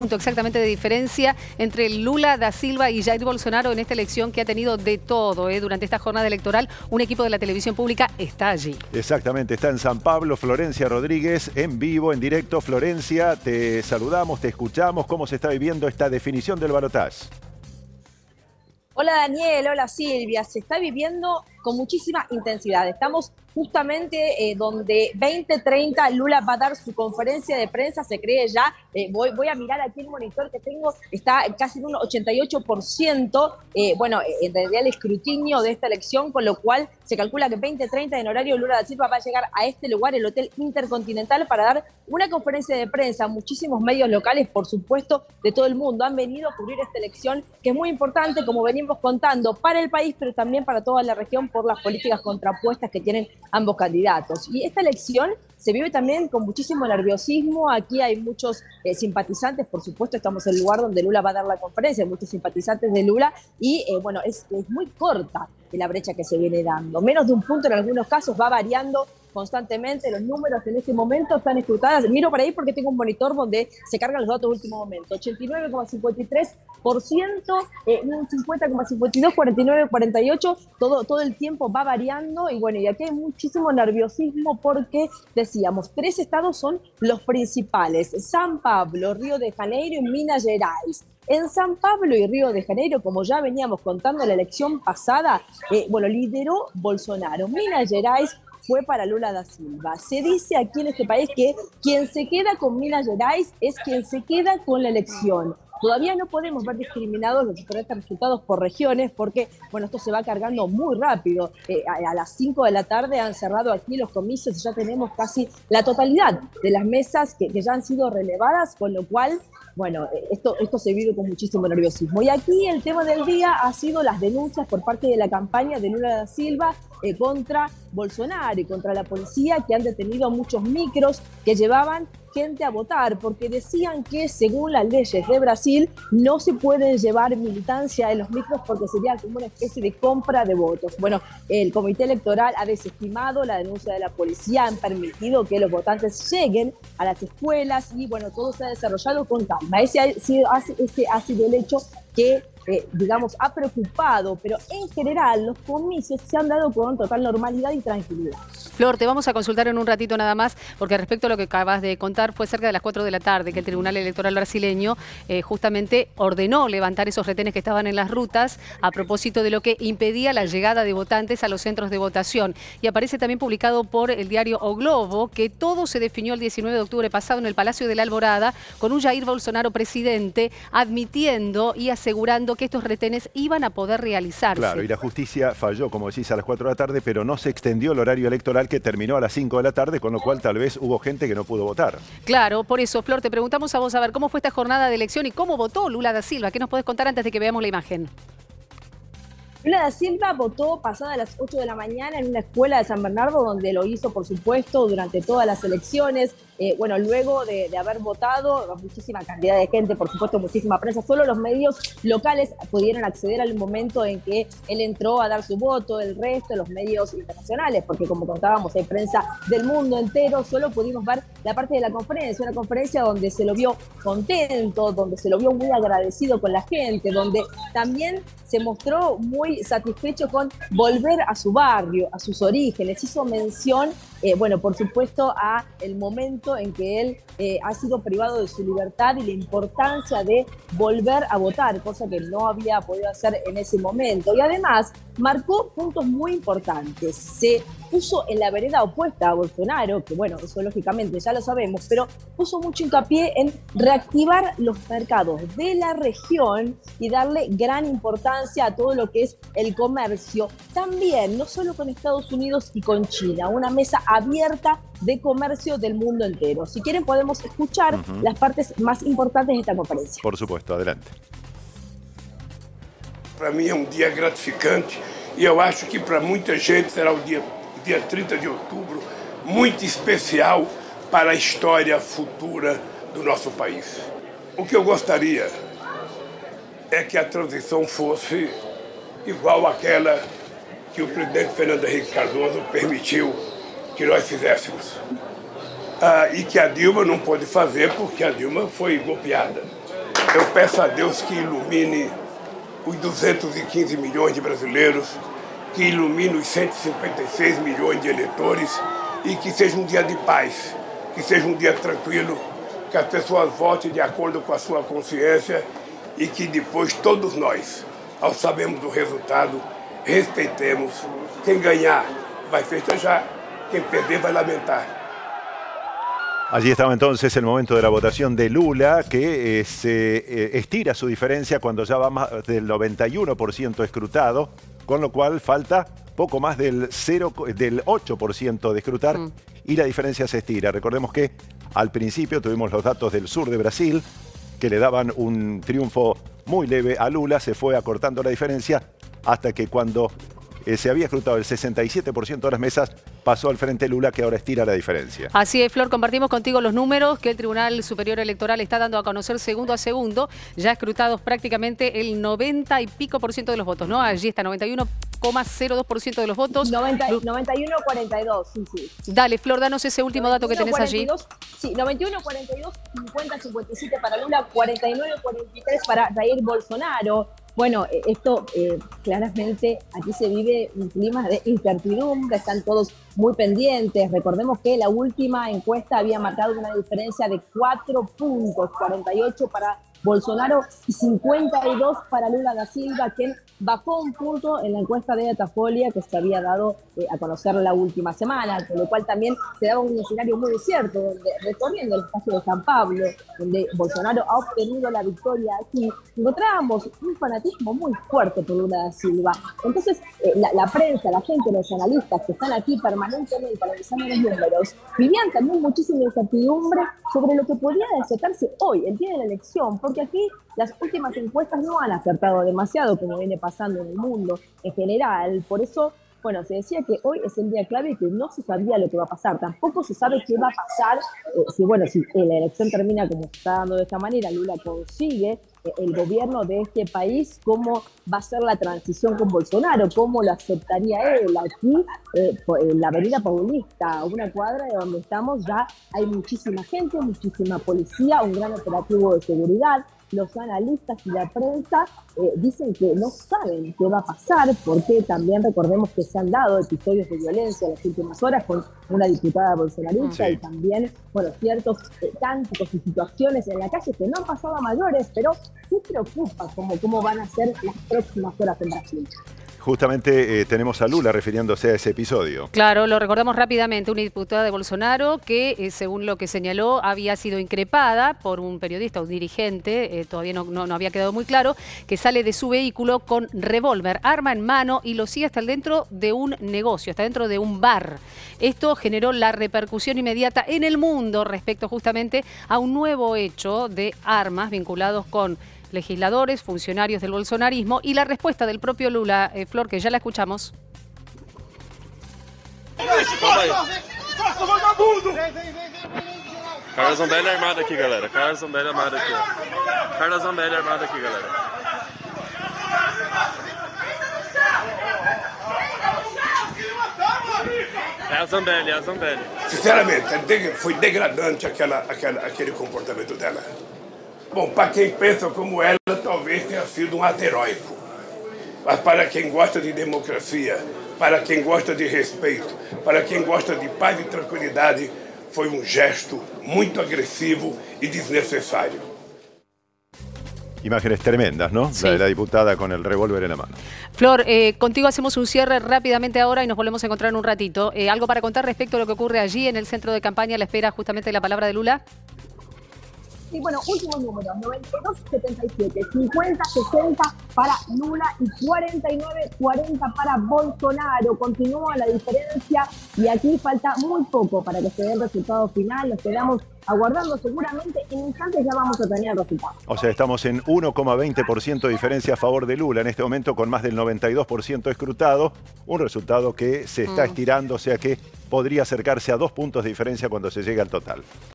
Punto exactamente de diferencia entre Lula da Silva y Jair Bolsonaro en esta elección que ha tenido de todo, ¿eh? Durante esta jornada electoral. Un equipo de la televisión pública está allí. Exactamente, está en San Pablo, Florencia Rodríguez, en vivo, en directo. Florencia, te saludamos, te escuchamos. ¿Cómo se está viviendo esta definición del balotaje? Hola Daniel, hola Silvia. Se está viviendo con muchísima intensidad. Estamos justamente donde 20:30 Lula va a dar su conferencia de prensa, se cree ya, voy a mirar aquí el monitor que tengo, está casi en un 88%, bueno, en realidad el escrutinio de esta elección, con lo cual se calcula que 20:30 en horario Lula da Silva va a llegar a este lugar, el Hotel Intercontinental, para dar una conferencia de prensa. Muchísimos medios locales, por supuesto, de todo el mundo han venido a cubrir esta elección, que es muy importante, como venimos contando, para el país, pero también para toda la región, por las políticas contrapuestas que tienen ambos candidatos. Y esta elección se vive también con muchísimo nerviosismo. Aquí hay muchos simpatizantes, por supuesto, estamos en el lugar donde Lula va a dar la conferencia, muchos simpatizantes de Lula, y bueno, es muy corta la brecha que se viene dando. Menos de un punto en algunos casos, va variando constantemente. Los números en este momento están escrutados. Miro para ahí porque tengo un monitor donde se cargan los datos de último momento. 89,53%, 50,52%, 49,48%. Todo el tiempo va variando. Y bueno, y aquí hay muchísimo nerviosismo porque, decíamos, tres estados son los principales: San Pablo, Río de Janeiro y Minas Gerais. En San Pablo y Río de Janeiro, como ya veníamos contando en la elección pasada, bueno, lideró Bolsonaro. Minas Gerais fue para Lula da Silva. Se dice aquí en este país que quien se queda con Minas Gerais es quien se queda con la elección. Todavía no podemos ver discriminados los diferentes resultados por regiones porque, bueno, esto se va cargando muy rápido. A las 5 de la tarde han cerrado aquí los comicios y ya tenemos casi la totalidad de las mesas que ya han sido relevadas, con lo cual, bueno, esto se vive con muchísimo nerviosismo. Y aquí el tema del día ha sido las denuncias por parte de la campaña de Lula da Silva contra Bolsonaro y contra la policía, que han detenido a muchos micros que llevaban gente a votar, porque decían que, según las leyes de Brasil, no se puede llevar militancia en los micros porque sería como una especie de compra de votos. Bueno, el Comité Electoral ha desestimado la denuncia de la policía, han permitido que los votantes lleguen a las escuelas y, bueno, todo se ha desarrollado con calma. Ese ha sido el hecho que digamos, ha preocupado, pero en general los comicios se han dado con total normalidad y tranquilidad. Flor, te vamos a consultar en un ratito nada más, porque respecto a lo que acabas de contar, fue cerca de las 4 de la tarde que el Tribunal Electoral Brasileño justamente ordenó levantar esos retenes que estaban en las rutas a propósito de lo que impedía la llegada de votantes a los centros de votación. Y aparece también publicado por el diario O Globo que todo se definió el 19 de octubre pasado en el Palacio de la Alvorada, con un Jair Bolsonaro presidente admitiendo y asegurando que estos retenes iban a poder realizarse. Claro, y la justicia falló, como decís, a las 4 de la tarde, pero no se extendió el horario electoral, que terminó a las 5 de la tarde, con lo cual tal vez hubo gente que no pudo votar. Claro, por eso, Flor, te preguntamos a vos, a ver, ¿cómo fue esta jornada de elección y cómo votó Lula da Silva? ¿Qué nos podés contar antes de que veamos la imagen? Lula da Silva votó pasada las 8 de la mañana en una escuela de San Bernardo, donde lo hizo, por supuesto, durante todas las elecciones. Bueno, luego de haber votado, muchísima cantidad de gente, por supuesto, muchísima prensa. Solo los medios locales pudieron acceder al momento en que él entró a dar su voto. El resto, los medios internacionales, porque como contábamos, hay prensa del mundo entero. Solo pudimos ver la parte de la conferencia, una conferencia donde se lo vio contento, donde se lo vio muy agradecido con la gente, donde también se mostró muy satisfecho con volver a su barrio, a sus orígenes. Hizo mención, bueno, por supuesto, a el momento en que él ha sido privado de su libertad y la importancia de volver a votar, cosa que no había podido hacer en ese momento. Y además marcó puntos muy importantes. Se puso en la vereda opuesta a Bolsonaro, que bueno, eso lógicamente ya lo sabemos, pero puso mucho hincapié en reactivar los mercados de la región y darle gran importancia a todo lo que es el comercio. También, no solo con Estados Unidos y con China, una mesa abierta de comercio del mundo entero. Si quieren podemos escuchar las partes más importantes de esta conferencia. Por supuesto, adelante. Para mí es un día gratificante y yo acho que para mucha gente será un día 30 de octubre muy especial para la historia futura de nuestro país. O que yo gustaría es que la transición fuese igual a aquella que el presidente Fernando Henrique Cardoso permitió que nós fizéssemos. E que a Dilma não pôde fazer porque a Dilma foi golpeada. Eu peço a Deus que ilumine os 215 milhões de brasileiros, que ilumine os 156 milhões de eleitores e que seja um dia de paz, que seja um dia tranquilo, que as pessoas votem de acordo com a sua consciência e que depois todos nós, ao sabermos do resultado, respeitemos. Quem ganhar vai festejar, quem perder vai lamentar. Allí estaba entonces el momento de la votación de Lula, que se estira su diferencia cuando ya va más del 91% escrutado, con lo cual falta poco más del 8% de escrutar y la diferencia se estira. Recordemos que al principio tuvimos los datos del sur de Brasil, que le daban un triunfo muy leve a Lula, se fue acortando la diferencia hasta que cuando se había escrutado el 67% de las mesas, pasó al frente Lula, que ahora estira la diferencia. Así es, Flor, compartimos contigo los números que el Tribunal Superior Electoral está dando a conocer segundo a segundo, ya escrutados prácticamente el 90 y pico por ciento de los votos, ¿no? Allí está, 91,02% de los votos. 91,42, sí. Dale, Flor, danos ese último dato que tenés 42, allí. Sí, 91,42, 50,57 para Lula, 49,43 para Jair Bolsonaro. Bueno, esto claramente aquí se vive un clima de incertidumbre, están todos muy pendientes. Recordemos que la última encuesta había marcado una diferencia de 4 puntos, 48 para Bolsonaro y 52 para Lula da Silva, quien bajó un punto en la encuesta de Datafolha que se había dado a conocer la última semana, con lo cual también se daba un escenario muy incierto, donde, recorriendo el espacio de San Pablo, donde Bolsonaro ha obtenido la victoria aquí, encontramos un fanatismo muy fuerte por Lula da Silva. Entonces, la prensa, la gente, los analistas que están aquí permanentemente analizando los números, vivían también muchísima incertidumbre sobre lo que podría desatarse hoy, el día de la elección, porque aquí las últimas encuestas no han acertado demasiado, como viene pasando en el mundo en general. Por eso, bueno, se decía que hoy es el día clave y que no se sabía lo que va a pasar. Tampoco se sabe qué va a pasar si la elección termina como se está dando de esta manera, Lula consigue el gobierno de este país, cómo va a ser la transición con Bolsonaro, cómo lo aceptaría él. Aquí, en la Avenida Paulista, una cuadra de donde estamos, ya hay muchísima gente, muchísima policía, un gran operativo de seguridad. Los analistas y la prensa dicen que no saben qué va a pasar, porque también recordemos que se han dado episodios de violencia en las últimas horas con una diputada bolsonarista y también, bueno, ciertos cánticos y situaciones en la calle que no han pasado a mayores, pero sí preocupa cómo van a ser las próximas horas en Brasil. Justamente tenemos a Lula refiriéndose a ese episodio. Claro, lo recordamos rápidamente, una diputada de Bolsonaro que, según lo que señaló, había sido increpada por un periodista, un dirigente, todavía no había quedado muy claro, que sale de su vehículo con revólver, arma en mano, y lo sigue hasta dentro de un negocio, hasta dentro de un bar. Esto generó la repercusión inmediata en el mundo respecto justamente a un nuevo hecho de armas vinculados con legisladores, funcionarios del bolsonarismo, y la respuesta del propio Lula, Flor, que ya la escuchamos. Cara Zambelli armada aquí, galera. É a Zambelli. Sinceramente, foi degradante aquele comportamento dela. Bom, para quem pensa como ela, talvez tenha sido um ato heróico. Mas para quem gosta de democracia, para quem gosta de respeito, para quem gosta de paz e tranquilidade, foi um gesto muito agressivo e desnecessário. Imágenes tremendas, ¿no? Sí. La de la diputada con el revólver en la mano. Flor, contigo hacemos un cierre rápidamente ahora y nos volvemos a encontrar en un ratito. ¿Algo para contar respecto a lo que ocurre allí en el centro de campaña a la espera justamente de la palabra de Lula? Sí, bueno, últimos números, 92-77, 50-60 para Lula y 49-40 para Bolsonaro. Continúa la diferencia y aquí falta muy poco para que se dé el resultado final. Nos quedamos aguardando, seguramente en instantes ya vamos a tener el resultado. O sea, estamos en 1,20% de diferencia a favor de Lula en este momento, con más del 92% escrutado. Un resultado que se está estirando, o sea que podría acercarse a 2 puntos de diferencia cuando se llegue al total.